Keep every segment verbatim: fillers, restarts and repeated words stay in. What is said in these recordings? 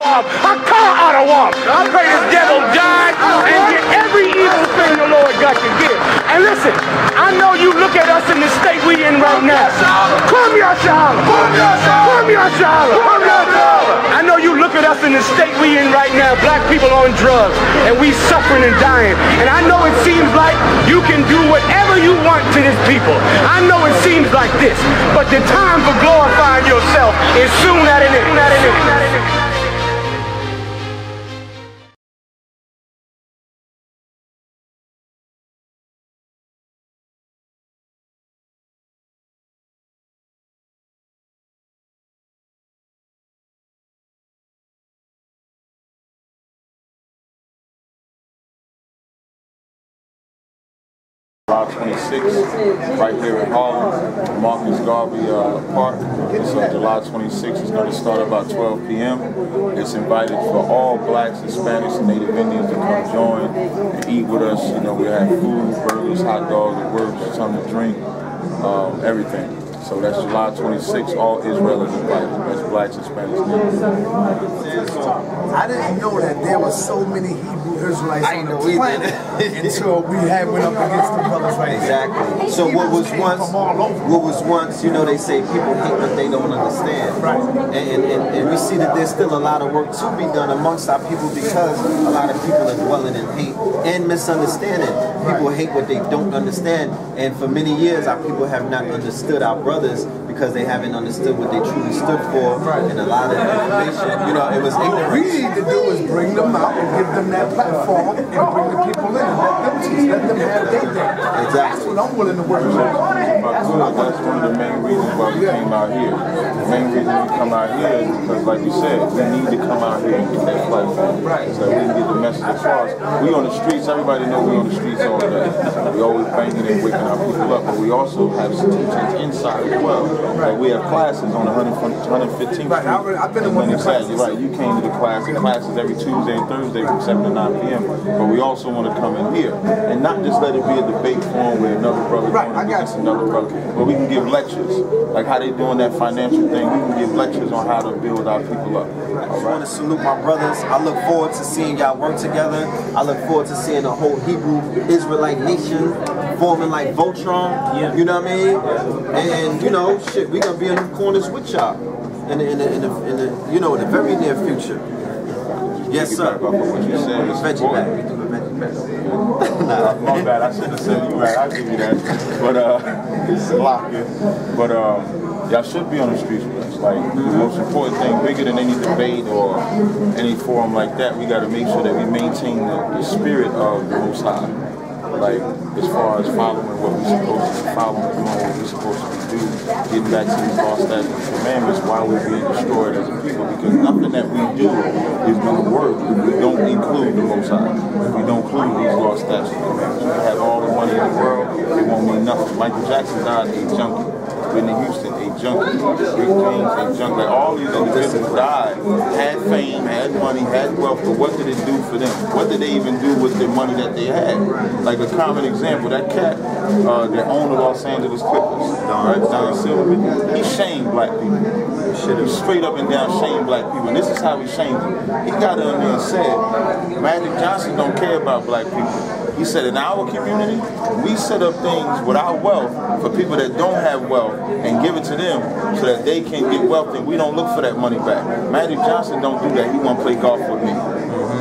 I call out a walk. I pray this devil died and get every evil thing the Lord God can give. And listen, I know you look at us in the state we in right now. Come your Shalom. Come your Shalom. I know you look at us in the state we in right now. Black people on drugs and we suffering and dying. And I know it seems like you can do whatever you want to this people. I know it seems like this, but the time for glorifying yourself is soon at an end. twenty-six, right here in Harlem, Marcus Garvey uh, Park. It's on July twenty-sixth. It's going to start about twelve p m It's invited for all blacks, Hispanics, and Native Indians to come join and eat with us. You know, we have food, burgers, hot dogs, and words, something to drink, um, everything. So that's July twenty-sixth. All Israel is invited. That's blacks, Hispanics, Native Indians. I didn't know that there were so many Hebrew Israelites on the planet until we had went up against the brothers right exactly. Here. So what was once, what was once, you know, they say people hate what they don't understand, right? And, and and we see that there's still a lot of work to be done amongst our people because a lot of people are dwelling in hate and misunderstanding. People right. hate what they don't understand, and for many years our people have not understood our brothers because they haven't understood what they truly stood for, right. and a lot of information, you know, it was ignorance. We need to do is bring them out and give them that platform. Form and bring the people in. Let them teach, let them have their day. Exactly. That's what I'm willing to work with. That's one of the main reasons why we came out here. The main reason we come out here is because, like you said, we need to come out here and get that platform. Right. So we can get the message across. We on the streets, everybody knows we on the streets all day. We always banging and waking our people up, but we also have some teachings inside as well. Like we have classes on one hundred fifteenth Street. Right, I've been in one of classes. Right, you came to the class, the classes every Tuesday and Thursday from seven to nine. But we also want to come in here and not just let it be a debate forum where another brother right, I got against another brother, but we can give lectures, like how they doing that financial thing. We can give lectures on how to build our people up. Right. I just want to salute my brothers. I look forward to seeing y'all work together. I look forward to seeing the whole Hebrew Israelite nation forming like Voltron. Yeah. You know what I mean? And, and you know, shit, we gonna be in the corners with y'all in the, in the, in the, in the you know in the very near future. Yes, sir. About what you said. It's veggie bag. We do the veggie bag. No, my bad. I should have said you right. I'll give you that. But uh, it's locked. But um, y'all should be on the streets with us. Like the most important thing, bigger than any debate or any forum like that, we got to make sure that we maintain the, the spirit of the Most High. Like, as far as following what we're supposed to be following, doing what we're supposed to do, getting back to these law, statutes, and commandments, while we're being destroyed as a people, because nothing that we do is going to work if we don't include the Most High. If we don't include these law, statutes, and commandments, we have all the money in the world, it won't mean nothing. Michael Jackson died a junkie. Whitney Houston, a junkie. Rick James, a junkie. Like, all these individuals died, had fame, had money, had wealth, but what did it do for them? What did they even do with the money that they had? Like, a common example, that cat, uh, the owner of Los Angeles Clippers, right, Don Silverman, he shamed black people. He straight up and down shamed black people. And this is how he shamed them. He got on there and said, Magic Johnson don't care about black people. He said, in our community, we set up things with our wealth for people that don't have wealth and give it to them so that they can get wealth and we don't look for that money back. Magic Johnson don't do that. He want to play golf with me.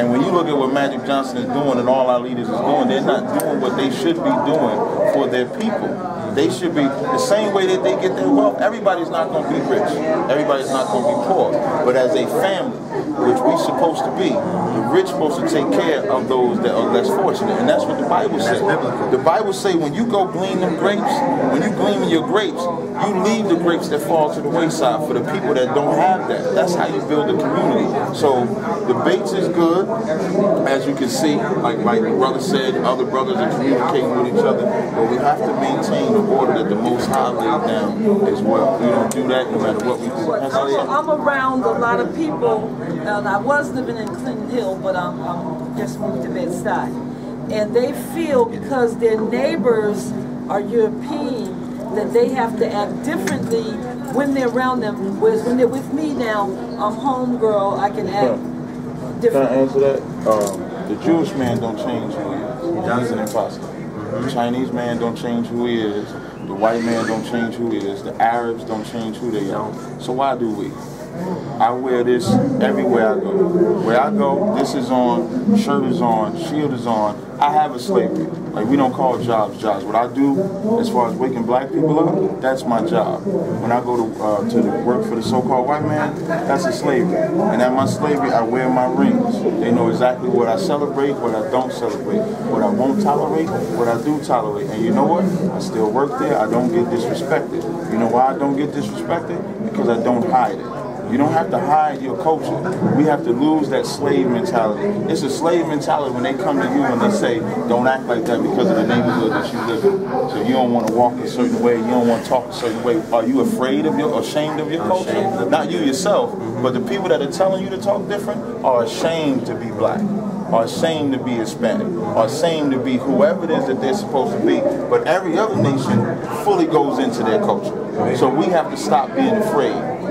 And when you look at what Magic Johnson is doing and all our leaders is doing, they're not doing what they should be doing for their people. They should be, the same way that they get their wealth, everybody's not going to be rich. Everybody's not going to be poor. But as a family, which we're supposed to be, the rich supposed to take care of those that are less fortunate. And that's what the Bible says. The Bible says when you go glean them grapes, when you glean your grapes, you leave the grapes that fall to the wayside for the people that don't have that. That's how you build a community. So debates is good, as you can see, like my brother said, other brothers are communicating with each other, but we have to maintain the order that the Most High laid down as well. We don't do that no matter what we do. I'm around a lot of people, and I was living in Clinton Hill, but I'm, I'm just moved to Bed-Stuy, and they feel because their neighbors are European that they have to act differently when they're around them. Whereas when they're with me now, I'm homegirl, I can act huh. differently. Can I answer that? Um, the Jewish man don't change who he is. He does an impossible. The Chinese man don't change who he is. The white man don't change who he is. The Arabs don't change who they are. So why do we? I wear this everywhere I go. Where I go, this is on, shirt is on, shield is on. I have a slavery. Like, we don't call jobs jobs. What I do, as far as waking black people up, that's my job. When I go to uh, to work for the so-called white man, that's a slavery. And at my slavery, I wear my rings. They know exactly what I celebrate, what I don't celebrate, what I won't tolerate, what I do tolerate. And you know what? I still work there. I don't get disrespected. You know why I don't get disrespected? Because I don't hide it. You don't have to hide your culture. We have to lose that slave mentality. It's a slave mentality when they come to you and they say, don't act like that because of the neighborhood that you live in. So you don't want to walk a certain way, you don't want to talk a certain way. Are you afraid of your, ashamed of your culture? Not you yourself, but the people that are telling you to talk different are ashamed to be black, are ashamed to be Hispanic, are ashamed to be whoever it is that they're supposed to be. But every other nation fully goes into their culture. So we have to stop being afraid. I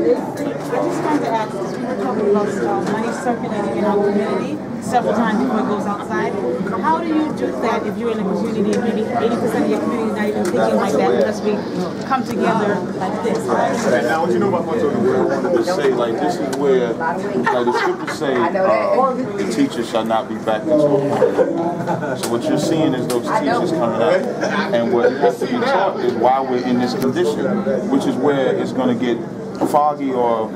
just wanted to ask, because we were talking about uh, money circulating in our community several times before it goes outside. How do you do that if you're in a community, maybe eighty percent of your community is not even thinking like that unless we come together like this? Right, now, what you know about what's on the world, I wanted to say, like, this is where, like, the scriptures say, uh, the teachers shall not be back in school. So what you're seeing is those teachers coming out, and what has to be taught is why we're in this condition, which is where it's going to get foggy or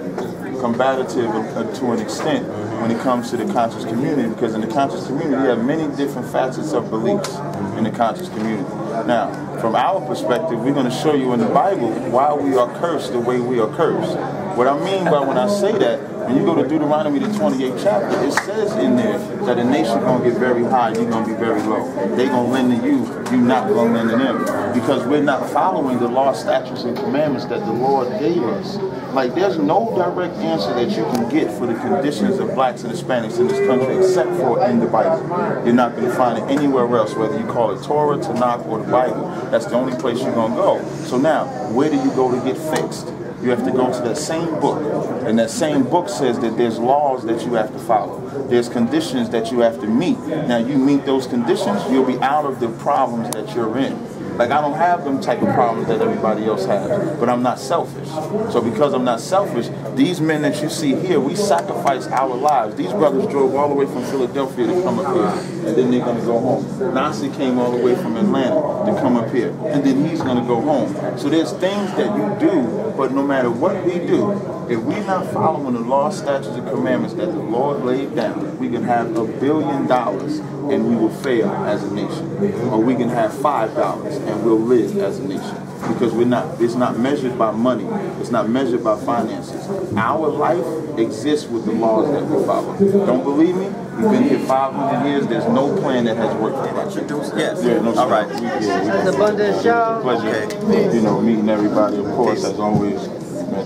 combative to an extent when it comes to the conscious community, because in the conscious community you have many different facets of beliefs in the conscious community. Now, from our perspective, we're going to show you in the Bible why we are cursed the way we are cursed. What I mean by when I say that, when you go to Deuteronomy, the twenty-eighth chapter, it says in there that a nation going to get very high, you're going to be very low. They're going to lend to you, you're not going to lend to them. Because we're not following the law, statutes, and commandments that the Lord gave us. Like, there's no direct answer that you can get for the conditions of blacks and Hispanics in this country except for in the Bible. You're not going to find it anywhere else, whether you call it Torah, Tanakh, or the Bible. That's the only place you're going to go. So now, where do you go to get fixed? You have to go to that same book, and that same book says that there's laws that you have to follow. There's conditions that you have to meet. Now, you meet those conditions, you'll be out of the problems that you're in. Like, I don't have them type of problems that everybody else has, but I'm not selfish. So because I'm not selfish, these men that you see here, we sacrifice our lives. These brothers drove all the way from Philadelphia to come up here, and then they're going to go home. Nasi came all the way from Atlanta to come up here, and then he's going to go home. So there's things that you do. But no matter what we do, if we're not following the law, statutes, and commandments that the Lord laid down, we can have a billion dollars and we will fail as a nation. Or we can have five dollars and we'll live as a nation. Because we're not, it's not measured by money. It's not measured by finances. Our life exists with the laws that we follow. Don't believe me? We've been here five hundred years. There's no plan that has worked for us. Yes. Yeah, no all right. We, yeah, we, the Bundeshaw. Yeah, pleasure. Okay. You know, meeting everybody, of course, as always.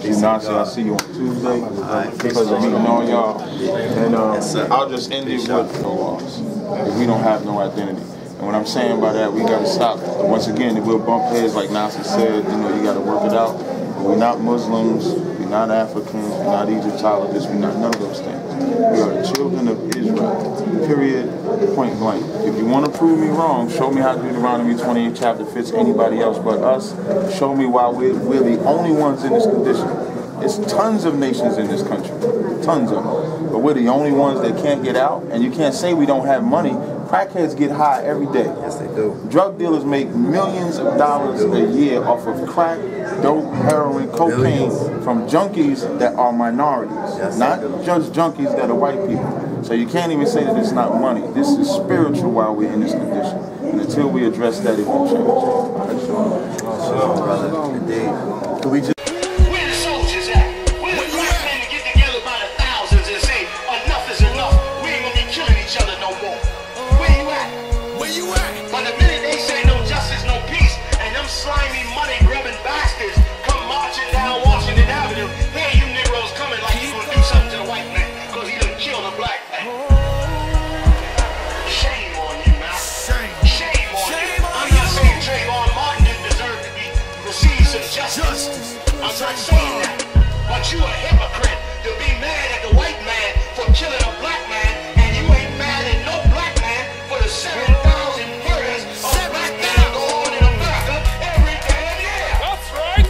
You know, I'll see you on Tuesday. Right. Pleasure meeting all y'all. And um, yes, I'll just end it with no laws. If we don't have no identity. And what I'm saying by that, we got to stop. But once again, if we'll bump heads, like Nasi said, you know, you got to work it out. But we're not Muslims. We're not Africans. We're not Egyptologists. We're not none of those things. We are the children of Israel, period, point blank. If you want to prove me wrong, show me how Deuteronomy twenty-eight chapter fits anybody else but us. Show me why we're, we're the only ones in this condition. There's tons of nations in this country, tons of them. But we're the only ones that can't get out, and you can't say we don't have money. Crackheads get high every day. Yes, they do. Drug dealers make millions of dollars a year off of crack, dope, heroin, cocaine from junkies that are minorities, yes, not just junkies that are white people. So you can't even say that it's not money. This is spiritual while we're in this condition. And until we address that, it won't change. That's all. Indeed. Can we just see. I'm not saying that, but you a hypocrite to be mad at the white man for killing a black man, and you ain't mad at no black man for the seven thousand murders of black men going on in America every damn year. That's right.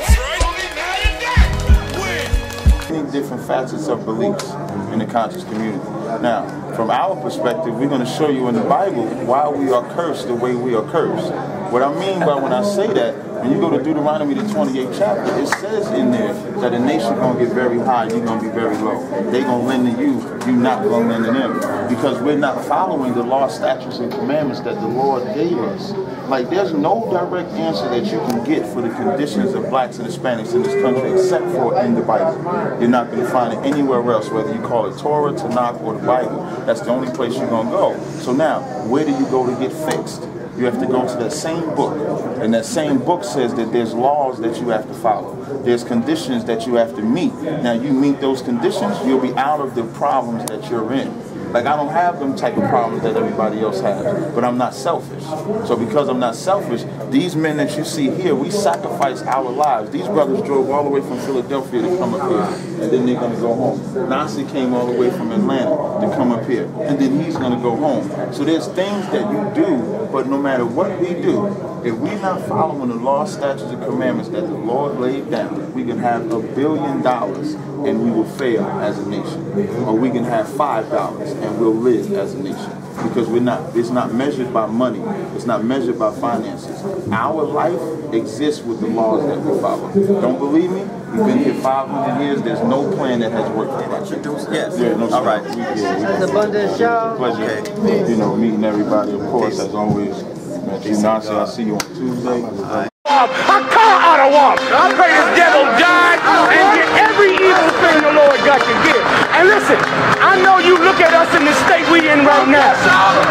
That's right. Don't be mad at that. Win. Different facets of beliefs in the conscious community. Now, from our perspective, we're going to show you in the Bible why we are cursed the way we are cursed. What I mean by when I say that, when you go to Deuteronomy, the twenty-eighth chapter, it says in there that a nation going to get very high, you're going to be very low. They're going to lend to you, you're not going to lend to them. Because we're not following the law, statutes, and commandments that the Lord gave us. Like, there's no direct answer that you can get for the conditions of blacks and Hispanics in this country except for in the Bible. You're not going to find it anywhere else, whether you call it Torah, Tanakh, or the Bible. That's the only place you're going to go. So now, where do you go to get fixed? You have to go to that same book, and that same book says that there's laws that you have to follow. There's conditions that you have to meet. Now, you meet those conditions, you'll be out of the problems that you're in. Like, I don't have them type of problems that everybody else has, but I'm not selfish. So because I'm not selfish, these men that you see here, we sacrifice our lives. These brothers drove all the way from Philadelphia to come up here, and then they're going to go home. Nasi came all the way from Atlanta to come up here, and then he's going to go home. So there's things that you do, but no matter what we do, if we're not following the law, statutes, and commandments that the Lord laid down, we can have a billion dollars and we will fail as a nation. Or we can have five dollars and we'll live as a nation. Because we're not, it's not measured by money, it's not measured by finances. Our life exists with the laws that we follow. Don't believe me? We've been here five hundred years, there's no plan that has worked for us. Yes. Yeah, no, all right. We, yeah, we, abundant show. Pleasure, okay. You know, meeting everybody, of course, as always. Magic Johnson, I'll see you on Tuesday. Right. I call out a walk. I pray this devil died and get every evil thing the Lord God can give. And listen, I know you look at us in the state we in right now.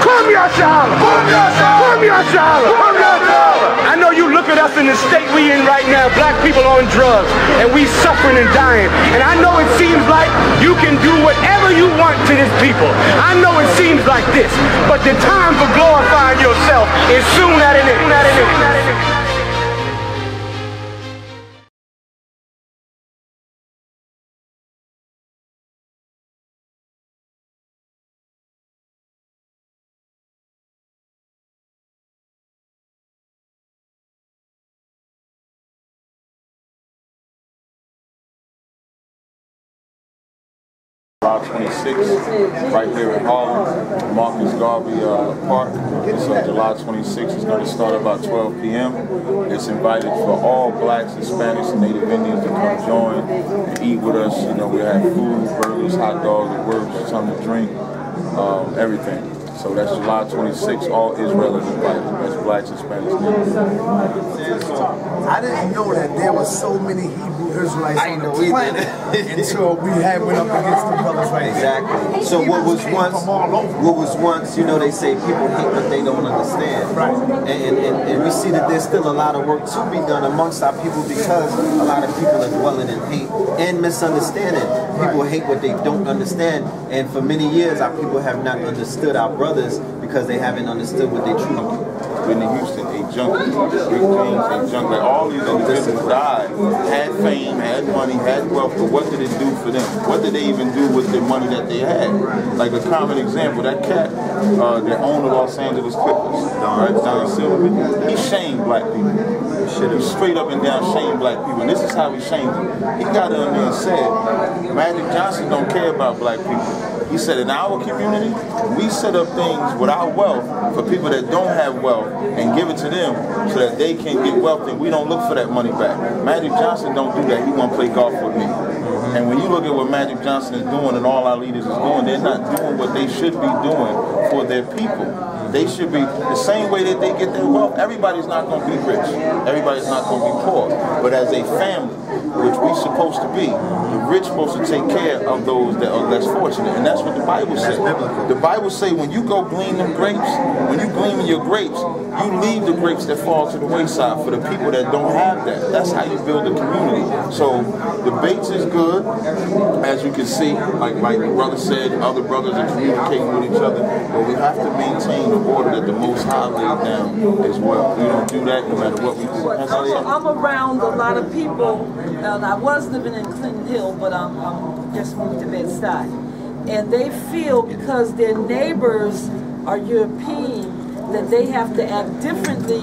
Come your Harlem. Come your Harlem. Come your Harlem. I know you look at us in the state we in right now. Black people on drugs and we suffering and dying. And I know it seems like you can do whatever you want to this people. I know it seems like this, but the time for glorifying yourself is soon at an end. At an end. At an end. July twenty-sixth, right here in Harlem, Marcus Garvey uh, Park. It's on July twenty-sixth. It's going to start about twelve p m It's invited for all blacks, Hispanics, and Native Indians to come join and eat with us. You know, we have food, burgers, hot dogs, works, something to drink, um, everything. So that's July twenty-sixth. All Israel is invited. That's blacks, Hispanics, Native Indians. I didn't know that there were so many Hebrew Israelites on the planet until we had went up against the brothers right there. Exactly. So what was once, what was once, you know, they say people hate what they don't understand. Right. And, and, and we see that there's still a lot of work to be done amongst our people because a lot of people are dwelling in hate and misunderstanding. People hate what they don't understand. And for many years, our people have not understood our brothers because they haven't understood what they truly do. In Houston, a junkie, Rick James, a junkie. All these individuals died, had fame, had money, had wealth, but what did it do for them? What did they even do with the money that they had? Like a common example, that cat, uh, the owner of Los Angeles Clippers, right, Don Silverman, he shamed black people. He straight up and down shamed black people. And this is how he shamed them. He got on there and said, Magic Johnson don't care about black people. He said, in our community, we set up things with our wealth for people that don't have wealth and give it to them so that they can get wealth and we don't look for that money back. Magic Johnson don't do that. He won't play golf with me. And when you look at what Magic Johnson is doing and all our leaders is doing, they're not doing what they should be doing for their people. They should be, the same way that they get their wealth, everybody's not going to be rich. Everybody's not going to be poor. But as a family, which we supposed to be. The rich supposed to take care of those that are less fortunate, and that's what the Bible says. The Bible say when you go glean them grapes, when you glean your grapes, you leave the grapes that fall to the wayside for the people that don't have that. That's how you build a community. So debates is good, as you can see, like my brother said, other brothers are communicating with each other, but we have to maintain the order that the Most High laid down as well. We don't do that no matter what we do. So I'm around a lot of people, and I was living in Clinton Hill, but I'm, I'm just moved to Bed-Stuy, and they feel because their neighbors are European that they have to act differently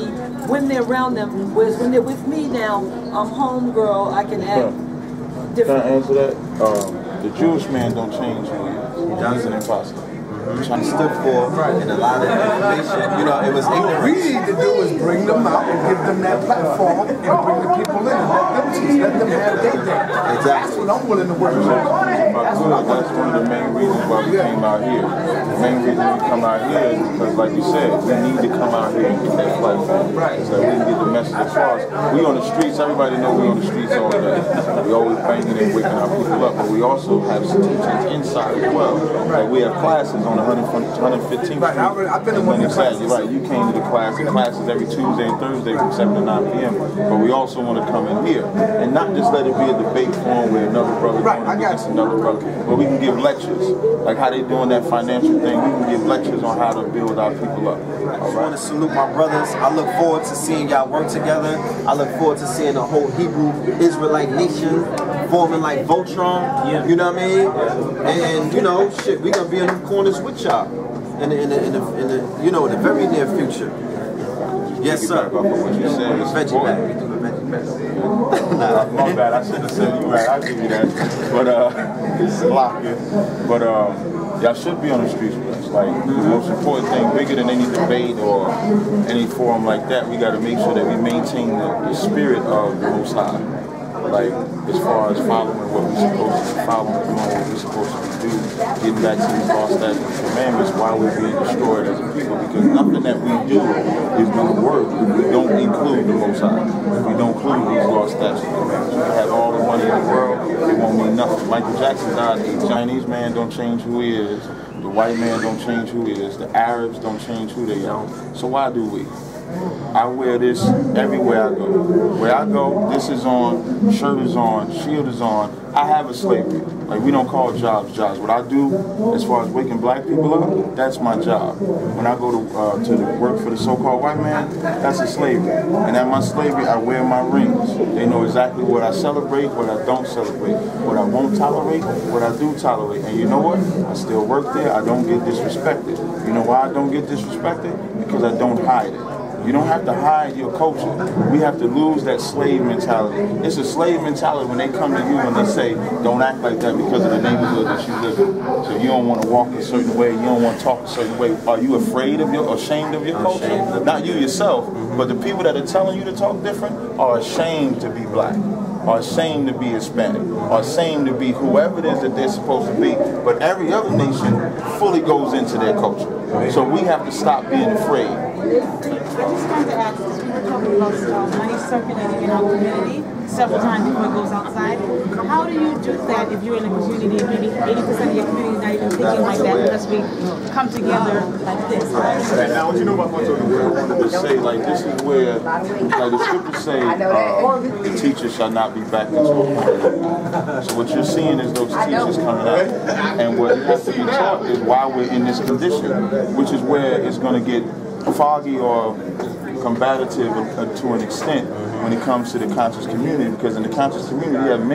when they're around them. Whereas when they're with me now, I'm homegirl, I can act differently. Can I answer that? Um, the Jewish man don't change from Johnson and Foster. Which I stood for, and a lot of information, you know, it was ignorant. What we need to do is bring them out and give them that platform and bring the people in. Let them teach, let them have their day. Exactly. That's what I'm willing to work with. That's one of the main reasons why we yeah. came out here. The main reason we come out here is because, like you said, we need to come out here and get that platform. Right. So we can get the message across. We on the streets, everybody knows we on the streets all day. We always banging and waking our people up, but we also have some teachings inside as well. Like we have classes on one hundred fifteenth. Right, I've been in one class. You're right, you came to the class. The class is every Tuesday and Thursday from seven to nine p m But we also want to come in here and not just let it be a debate forum where another brother right, I got against you. another brother. But we can give lectures, like how they doing that financial thing. We can give lectures on how to build our people up. Right. I just want to salute my brothers. I look forward to seeing y'all work together. I look forward to seeing the whole Hebrew Israelite nation forming like Voltron. Yeah. You know what I mean? Yeah. And you know, shit, we gonna be in the corners with y'all in the, in the, in the, in the, you know, in the very near future. Yes, sir. About what you said. Veggie bag. Nah, my bad. I should have said you right. I'll give you that. But uh, it's locked. But um, y'all should be on the streets with us. Like the most important thing, bigger than any debate or any forum like that, we got to make sure that we maintain the, the spirit of the Most High. Like, as far as following what we're supposed to be following, doing what we're supposed to do, getting back to these law, statutes, and commandments, while we're being destroyed as a people, because nothing that we do is going to work if we don't include the Most High. If we don't include these law, statutes, and commandments, we have all the money in the world, it won't mean nothing. Michael Jackson died, the Chinese man don't change who he is, the white man don't change who he is, the Arabs don't change who they are, so why do we? I wear this everywhere I go. Where I go, this is on, shirt is on, shield is on. I have a slavery. Like, we don't call jobs jobs. What I do, as far as waking black people up, that's my job. When I go to uh, to the work for the so-called white man, that's a slavery. And at my slavery, I wear my rings. They know exactly what I celebrate, what I don't celebrate, what I won't tolerate, what I do tolerate. And you know what? I still work there. I don't get disrespected. You know why I don't get disrespected? Because I don't hide it. You don't have to hide your culture. We have to lose that slave mentality. It's a slave mentality when they come to you and they say, don't act like that because of the neighborhood that you live in. So you don't want to walk a certain way, you don't want to talk a certain way. Are you afraid of your, ashamed of your culture? Not you yourself, but the people that are telling you to talk different are ashamed to be black, are ashamed to be Hispanic, are ashamed to be whoever it is that they're supposed to be. But every other nation fully goes into their culture. So we have to stop being afraid. I just wanted to ask, because we were talking about uh, money circulating in our community several times before it goes outside. How do you do that if you're in a community and maybe eighty percent of your community is not even thinking like that unless we come together like this? Right. Now, what you know about what's on the world? I wanted to say, like, this is where, like, the scriptures say, uh, the teachers shall not be back into a community. So what you're seeing is those teachers coming out, and what has to be taught is why we're in this condition, which is where it's going to get foggy or combative to an extent when it comes to the conscious community, because in the conscious community you have many